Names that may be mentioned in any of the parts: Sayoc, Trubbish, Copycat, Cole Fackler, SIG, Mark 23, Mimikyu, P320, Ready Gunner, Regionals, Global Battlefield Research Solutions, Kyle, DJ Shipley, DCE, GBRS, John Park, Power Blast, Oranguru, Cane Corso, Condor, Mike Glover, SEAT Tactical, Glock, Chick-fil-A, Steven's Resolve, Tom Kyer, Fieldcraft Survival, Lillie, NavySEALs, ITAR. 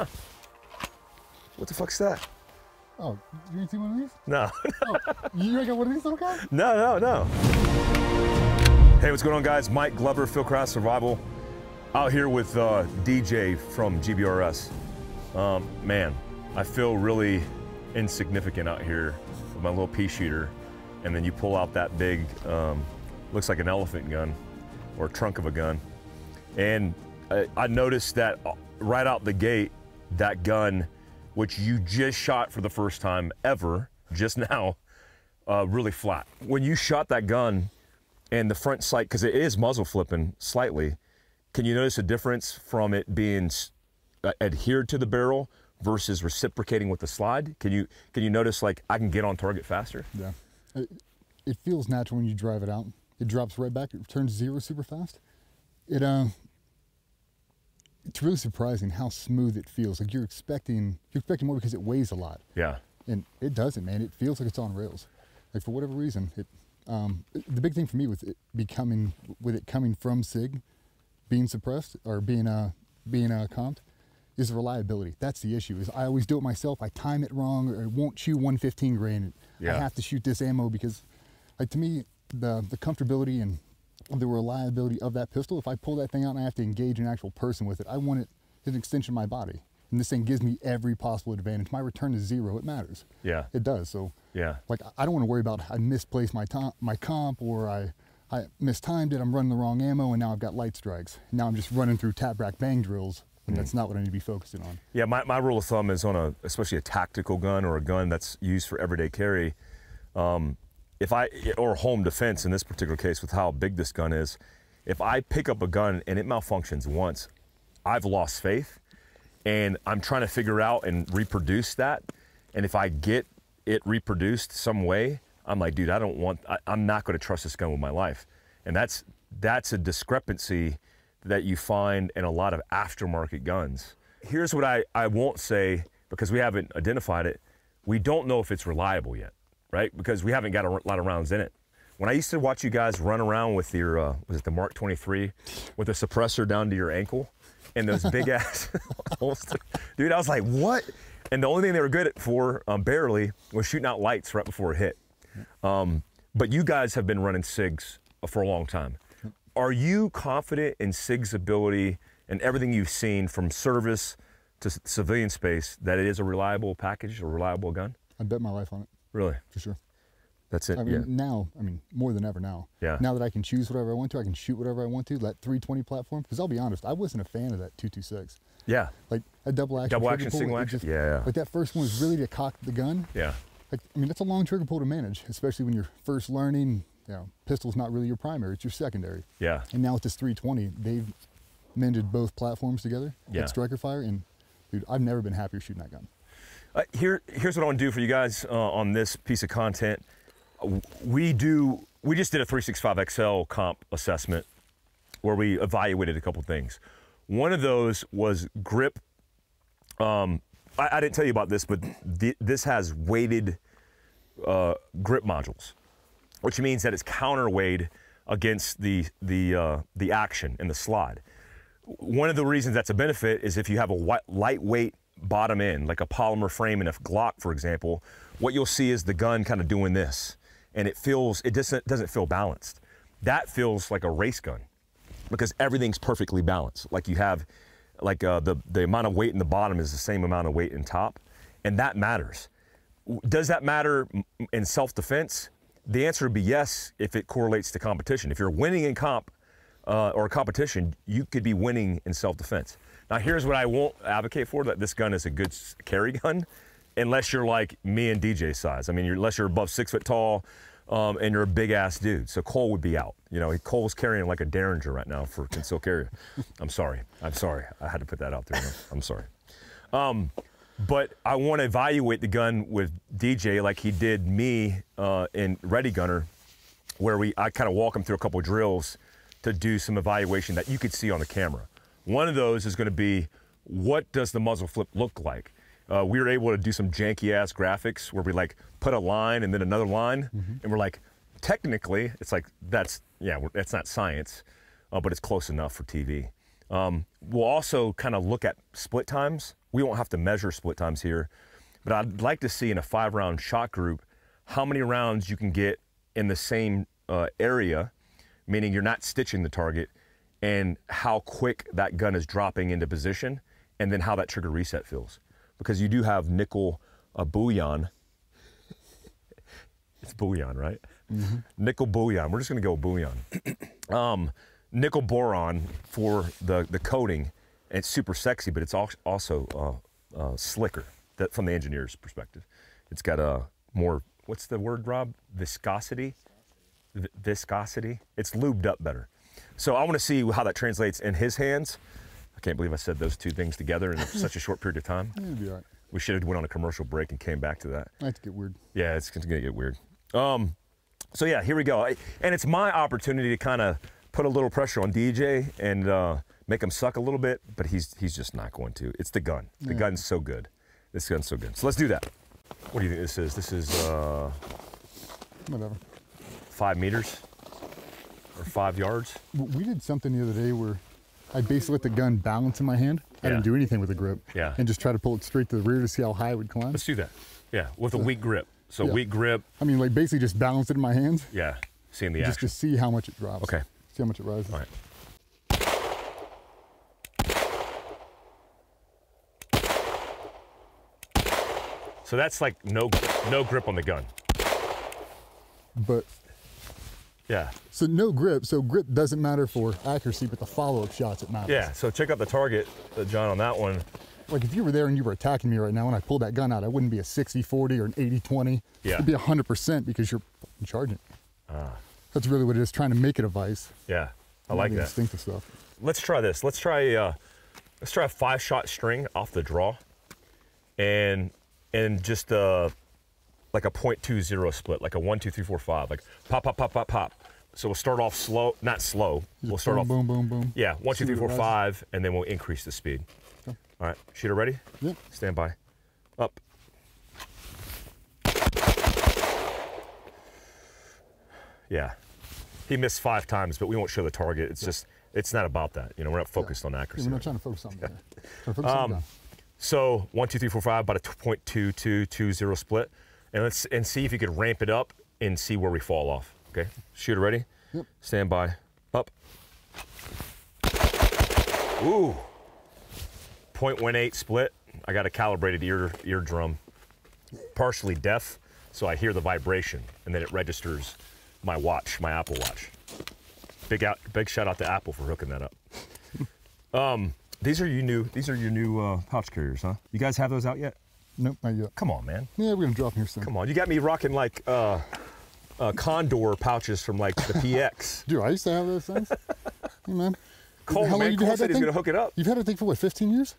Huh. What the fuck's that? Oh, you ain't seen one of these? No. Oh, you ain't got one of these little guys? No, no, no. Hey, what's going on, guys? Mike Glover, Fieldcraft Survival, out here with DJ from GBRS. Man, I feel really insignificant out here with my little pea shooter, and then you pull out that big, looks like an elephant gun or trunk of a gun. And I noticed that right out the gate, that gun, which you just shot for the first time ever, just now, really flat. When you shot that gun and the front sight, because it is muzzle flipping slightly, can you notice a difference from it being adhered to the barrel versus reciprocating with the slide? Can you notice, like, I can get on target faster? Yeah. It feels natural when you drive it out. It drops right back, it turns zero super fast. It's really surprising how smooth it feels. Like you're expecting more because it weighs a lot. Yeah. And it doesn't, man. It feels like it's on rails. Like for whatever reason, the big thing for me was it becoming, with it coming from SIG, being suppressed or being comped, is reliability. That's the issue. Is I always do it myself. I time it wrong, or it won't shoot 115 grain. Yeah. I have to shoot this ammo because, like, to me, the comfortability and the reliability of that pistol, if I pull that thing out and I have to engage an actual person with it, I want it as an extension of my body. And this thing gives me every possible advantage. My return is zero, it matters. Yeah. It does, so. Yeah. Like, I don't want to worry about I misplaced my comp, or I mistimed it, I'm running the wrong ammo, and now I've got light strikes. Now I'm just running through tap rack bang drills, and that's not what I need to be focusing on. Yeah, my rule of thumb is on especially a tactical gun or a gun that's used for everyday carry, or home defense in this particular case with how big this gun is, if I pick up a gun and it malfunctions once, I've lost faith, and I'm trying to figure out and reproduce that. And if I get it reproduced some way, I'm like, dude, I'm not gonna trust this gun with my life. And that's a discrepancy that you find in a lot of aftermarket guns. Here's what I won't say, because we haven't identified it. We don't know if it's reliable yet, right? Because we haven't got a lot of rounds in it. When I used to watch you guys run around with your, was it the Mark 23, with a suppressor down to your ankle, and those big ass holster, dude, I was like, what? And the only thing they were good at for, barely, was shooting out lights right before it hit. But you guys have been running SIGs for a long time. Are you confident in SIG's ability and everything you've seen from service to civilian space that it is a reliable package, a reliable gun? I bet my life on it. Really? For sure. That's it. I mean, yeah. Now, I mean, more than ever now. Yeah. Now that I can choose whatever I want to, I can shoot whatever I want to, that 320 platform, because I'll be honest, I wasn't a fan of that 226. Yeah. Like a double action single action. Yeah. Like that first one was really to cock the gun. Yeah. Like, I mean, that's a long trigger pull to manage, especially when you're first learning, you know, pistol's not really your primary, it's your secondary. Yeah. And now with this 320, they've mended both platforms together. Yeah. Like striker fire, and dude, I've never been happier shooting that gun. Here's what I want to do for you guys on this piece of content. We just did a 365 XL comp assessment where we evaluated a couple things. One of those was grip. I didn't tell you about this, but this has weighted grip modules, which means that it's counterweighted against the action in the slide. One of the reasons that's a benefit is if you have a lightweight bottom end, like a polymer frame in a Glock, for example, what you'll see is the gun kind of doing this, and it doesn't feel balanced. That feels like a race gun because everything's perfectly balanced. Like you have, like the amount of weight in the bottom is the same amount of weight in top, and that matters. Does that matter in self-defense? The answer would be yes if it correlates to competition. If you're winning in comp or competition, you could be winning in self-defense. Now, here's what I won't advocate for, that this gun is a good carry gun, unless you're like me and DJ size. I mean, unless you're above 6 foot tall and you're a big ass dude. So Cole would be out. You know, Cole's carrying like a Derringer right now for concealed carry. I'm sorry. I had to put that out there. I'm sorry. But I want to evaluate the gun with DJ like he did me in Ready Gunner, where I kind of walk him through a couple of drills to do some evaluation that you could see on the camera. One of those is going to be, what does the muzzle flip look like? We were able to do some janky ass graphics where we like put a line and then another line, and we're like, technically, it's like that's not science, but it's close enough for TV. We'll also kind of look at split times. We won't have to measure split times here, but I'd like to see in a 5-round shot group how many rounds you can get in the same area, meaning you're not stitching the target, and how quick that gun is dropping into position, and then how that trigger reset feels. Because you do have nickel bullion. It's bullion, right? Mm-hmm. Nickel bullion. We're just gonna go bullion. Nickel boron for the coating. And it's super sexy, but it's also slicker that, from the engineer's perspective. It's got a more, what's the word, Rob? Viscosity? Viscosity? It's lubed up better. So I want to see how that translates in his hands. I can't believe I said those two things together in such a short period of time. You'll be all right. We should have went on a commercial break and came back to that. That's gonna get weird. Yeah, it's going to get weird. So yeah, here we go. And it's my opportunity to kind of put a little pressure on DJ and make him suck a little bit, but he's just not going to. It's the gun. The gun's so good. This gun's so good. So let's do that. What do you think this is? This is whatever. 5 meters. Or 5 yards. We did something the other day where I basically let the gun balance in my hand. I didn't do anything with the grip. Yeah. And just try to pull it straight to the rear to see how high it would climb. Let's do that. Yeah, with a weak grip. So weak grip. I mean, like basically just balance it in my hands. Yeah, seeing the action. Just to see how much it drops. Okay. See how much it rises. All right. So that's like no grip on the gun. But. Yeah. So no grip, so grip doesn't matter for accuracy, but the follow-up shots, it matters. Yeah, so check out the target, John, on that one. Like if you were there and you were attacking me right now and I pulled that gun out, I wouldn't be a 60-40 or an 80-20. Yeah. It'd be 100% because you're charging. That's really what it is, trying to make it a vice. Yeah, I like that. Instinctive stuff. Let's try this. Let's try a 5-shot string off the draw and just like a .20 split, like a 1, 2, 3, 4, 5, like pop, pop, pop, pop, pop. So we'll start off slow, not slow. We'll start off boom, boom, boom. Yeah, 1, 2, 3, 4, 5, and then we'll increase the speed. Okay. All right, shooter ready? Yep. Stand by. Up. Yeah, he missed 5 times, but we won't show the target. It's just, it's not about that. You know, we're not focused on accuracy. Yeah, we're not trying to focus on that. Trying to focus on that. So 1, 2, 3, 4, 5, about a .22, 2, 0 split. And let's and see if you could ramp it up and see where we fall off. Okay, shooter ready? Yep. Stand by. Up. Ooh. 0.18 split. I got a calibrated eardrum, partially deaf, so I hear the vibration, and then it registers my watch, my Apple Watch. Big shout out to Apple for hooking that up. These are your new pouch carriers, huh? You guys have those out yet? Nope, not yet. Come on, man. Yeah, we're gonna drop them here soon. Come on, you got me rocking like Condor pouches from like the PX. Dude, I used to have those things. Hey, man. Cole, how long you had that thing? He's gonna hook it up. You've had that thing for what, 15 years?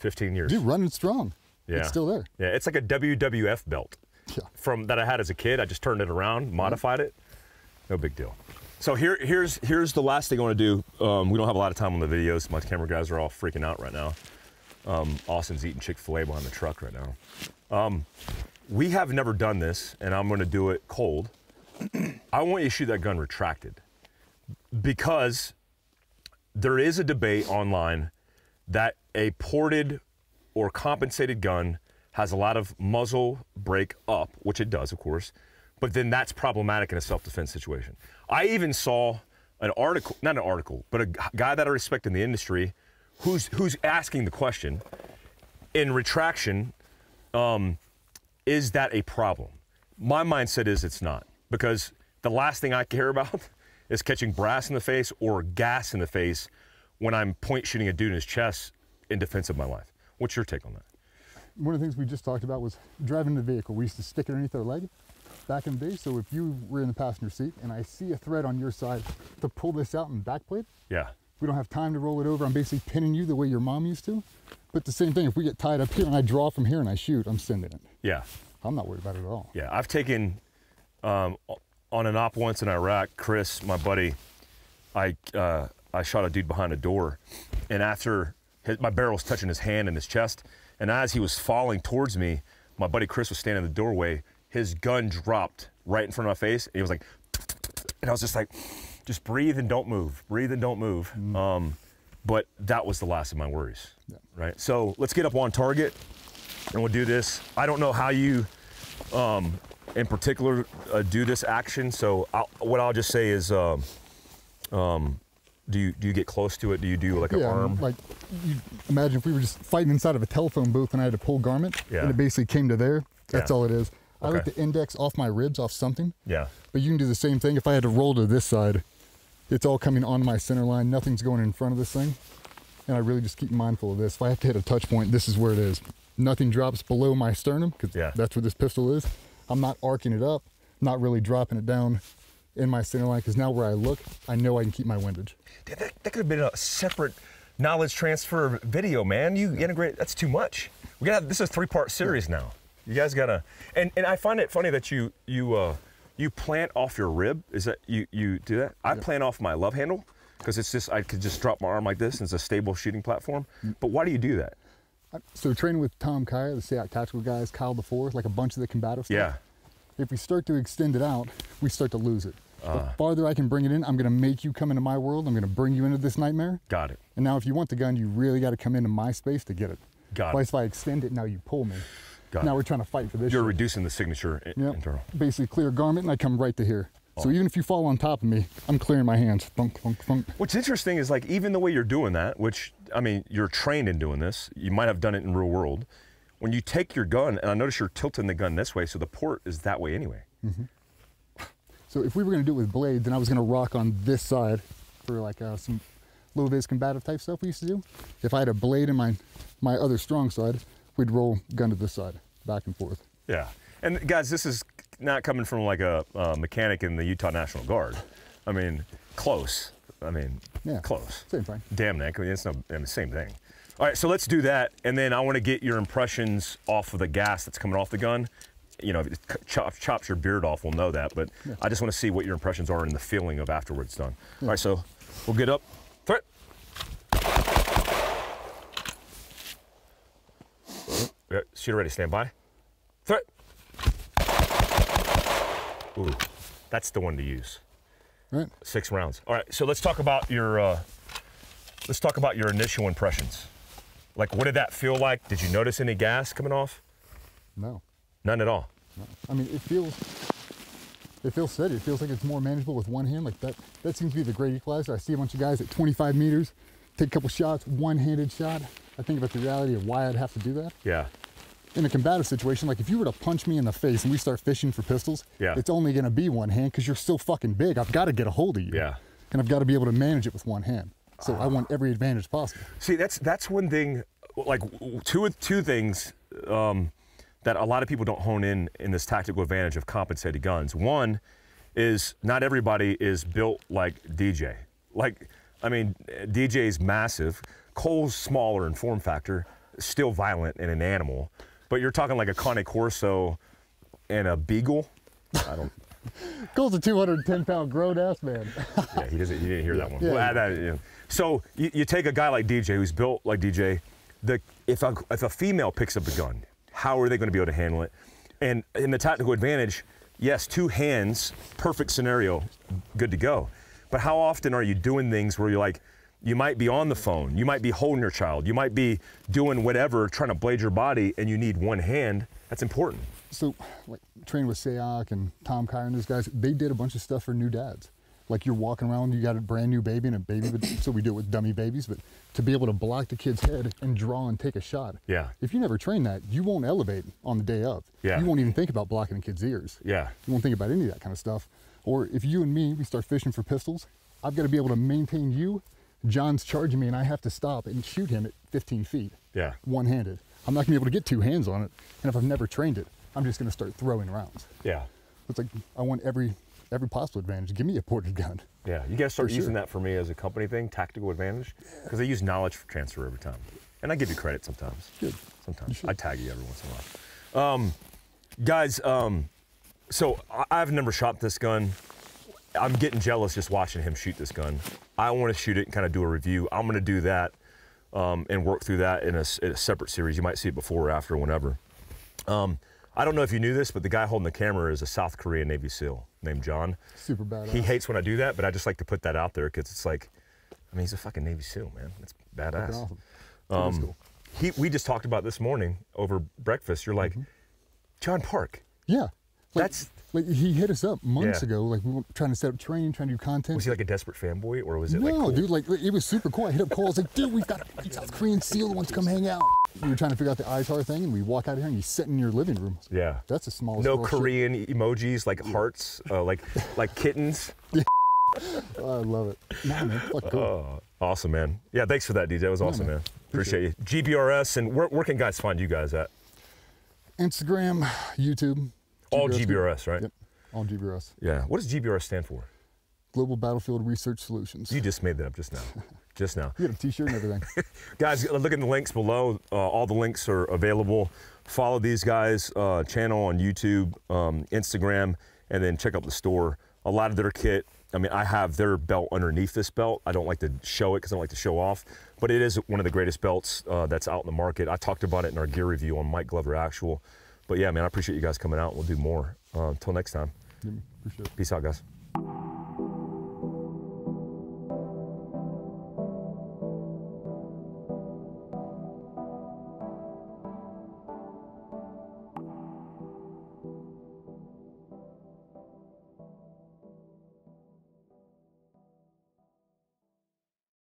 15 years. Dude, running strong. Yeah. It's still there. Yeah, it's like a WWF belt from that I had as a kid. I just turned it around, modified it. No big deal. So here's the last thing I want to do. We don't have a lot of time on the videos. My camera guys are all freaking out right now. Austin's eating Chick-fil-A behind the truck right now. We have never done this, and I'm gonna do it cold. I want you to shoot that gun retracted, because there is a debate online that a ported or compensated gun has a lot of muzzle break up, which it does, of course, but then that's problematic in a self-defense situation. I even saw an article, not an article, but a guy that I respect in the industry who's asking the question, in retraction, is that a problem? My mindset is it's not, because the last thing I care about is catching brass in the face or gas in the face when I'm point shooting a dude in his chest in defense of my life. What's your take on that? One of the things we just talked about was driving the vehicle. We used to stick it underneath our leg back in the day, so if you were in the passenger seat and I see a thread on your side to pull this out and backplate, we don't have time to roll it over. I'm basically pinning you the way your mom used to. But the same thing, if we get tied up here and I draw from here and I shoot, I'm sending it. Yeah. I'm not worried about it at all. Yeah, I've taken, on an op once in Iraq, Chris, my buddy, I shot a dude behind a door, and after, my barrel was touching his hand and his chest, and as he was falling towards me, my buddy Chris was standing in the doorway, his gun dropped right in front of my face, and he was like, and I was just like, just breathe and don't move. Breathe and don't move. But that was the last of my worries, yeah. Right? So let's get up on target and we'll do this. I don't know how you, in particular, do this action. So what I'll just say is, do you get close to it? Do you do like an arm? Like, you imagine if we were just fighting inside of a telephone booth and I had to pull garment, yeah. And it basically came to there. That's all it is. I like the index off my ribs, off something. Yeah. But you can do the same thing. If I had to roll to this side, it's all coming on my center line. Nothing's going in front of this thing. And I really just keep mindful of this. If I have to hit a touch point, this is where it is. Nothing drops below my sternum, because that's where this pistol is. I'm not arcing it up, not really dropping it down in my center line, because now where I look, I know I can keep my windage. Dude, that could have been a separate knowledge transfer video, man. You integrate, that's too much. We gotta have, this is a three-part series now. You guys gotta, and I find it funny that you plant off your rib. Is that you do that? I plant off my love handle because it's just, I could just drop my arm like this and it's a stable shooting platform. But why do you do that? So training with Tom Kyer, the SEAT Tactical guys, Kyle before, like a bunch of the combative stuff. Yeah. If we start to extend it out, we start to lose it. The farther I can bring it in, I'm gonna make you come into my world. I'm gonna bring you into this nightmare. Got it. And now if you want the gun, you really gotta come into my space to get it. Got it. If I extend it, now you pull me. Got now it. We're trying to fight for this. You're reducing the signature internal. Basically clear garment and I come right to here. Oh. So even if you fall on top of me, I'm clearing my hands. Thunk, thunk, thunk. What's interesting is like even the way you're doing that, which I mean, you're trained in doing this. You might have done it in real world. When you take your gun, and I notice you're tilting the gun this way, so the port is that way anyway. Mm-hmm. So if we were gonna do it with blades, then I was gonna rock on this side for like some low-vis combative type stuff we used to do. If I had a blade in my other strong side, we'd roll gun to this side, back and forth. Yeah, and guys, this is not coming from like a mechanic in the Utah National Guard. I mean, close. I mean, close. Same thing. Damn, Nick, I mean, it's same thing. All right, so let's do that, and then I wanna get your impressions off of the gas that's coming off the gun. You know, if it chops your beard off, we'll know that, but I just wanna see what your impressions are and the feeling of afterwards it's done. Yeah. All right, so we'll get up. Threat. Shooter ready, stand by. Threat. Ooh, that's the one to use. Right. 6 rounds. All right, so let's talk about your, initial impressions. Like, what did that feel like? Did you notice any gas coming off? No. None at all. No. I mean, it feels steady. It feels like it's more manageable with one hand. Like that seems to be the great equalizer. I see a bunch of guys at 25 meters, take a couple shots, one-handed shot. I think about the reality of why I'd have to do that. Yeah. In a combative situation, like if you were to punch me in the face and we start fishing for pistols, it's only gonna be one hand because you're so fucking big. I've gotta get a hold of you. Yeah. And I've gotta be able to manage it with one hand. So I want every advantage possible. See, that's one thing, like two things, that a lot of people don't hone in this tactical advantage of compensated guns. One is not everybody is built like DJ. Like, I mean, DJ's massive. Cole's smaller in form factor, still violent and an animal. But you're talking like a Cane Corso and a Beagle. I don't. Cole's a 210-pound grown-ass man. Yeah, he didn't hear that one. Yeah. Well, So you take a guy like DJ who's built like DJ. If a female picks up a gun, how are they going to be able to handle it? And in the tactical advantage, yes, 2 hands, perfect scenario, good to go. But how often are you doing things where you're like, you might be on the phone, you might be holding your child, you might be doing whatever, trying to blade your body, and you need one hand? That's important. So, like, training with Sayoc and Tom Kyer and those guys, they did a bunch of stuff for new dads. Like, you're walking around, you got a brand new baby and a baby, so we do it with dummy babies, but to be able to block the kid's head and draw and take a shot. Yeah. If you never train that, you won't elevate on the day of. Yeah. You won't even think about blocking a kid's ears. Yeah. You won't think about any of that kind of stuff. Or if you and me, we start fishing for pistols, I've got to be able to maintain you. John's charging me and I have to stop and shoot him at 15 feet. Yeah. One-handed. I'm not gonna be able to get 2 hands on it. And if I've never trained it, I'm just gonna start throwing rounds. Yeah. It's like, I want every possible advantage. Give me a ported gun. Yeah, you guys start using that for me as a company thing, tactical advantage, because they use knowledge transfer every time. And I give you credit sometimes. Good. Sometimes. I tag you every once in a while. Guys, so I've never shot this gun. I'm getting jealous just watching him shoot this gun. I want to shoot it and kind of do a review. I'm going to do that and work through that in a separate series. You might see it before or after, whenever. I don't know if you knew this, but the guy holding the camera is a South Korean Navy SEAL named John. Super badass. He hates when I do that, but I just like to put that out there because it's like, I mean, he's a fucking Navy SEAL, man. That's badass. That's awesome. That is cool. We just talked about this morning over breakfast. You're like, John Park. Yeah. Like, that's like he hit us up months ago. Like we were trying to set up training, trying to do content. Was he like a desperate fanboy, or was it like cool? No, dude, like it was super cool. I hit up Cole. I was like, dude, we've got a South Korean SEAL that wants to come hang out. We were trying to figure out the ITAR thing, and we walk out of here, and he's sitting in your living room. Yeah, that's the smallest. No Korean shit. Emojis like hearts, like kittens. Yeah. Oh, I love it. Nah, man, fuck cool. Awesome, man. Yeah, thanks for that, DJ. That was awesome, man. Appreciate you. GBRS, and where can guys find you guys at? Instagram, YouTube. All GBRS, right? Yep, all GBRS. Yeah, what does GBRS stand for? Global Battlefield Research Solutions. You just made that up just now. Just now. You got a t-shirt and everything. Guys, look at the links below. All the links are available. Follow these guys' channel on YouTube, Instagram, and then check out the store. A lot of their kit, I mean, I have their belt underneath this belt. I don't like to show it because I don't like to show off, but it is one of the greatest belts that's out in the market. I talked about it in our gear review on Mike Glover Actual. But yeah, man, I appreciate you guys coming out. We'll do more. Until next time. Appreciate it. Peace out, guys.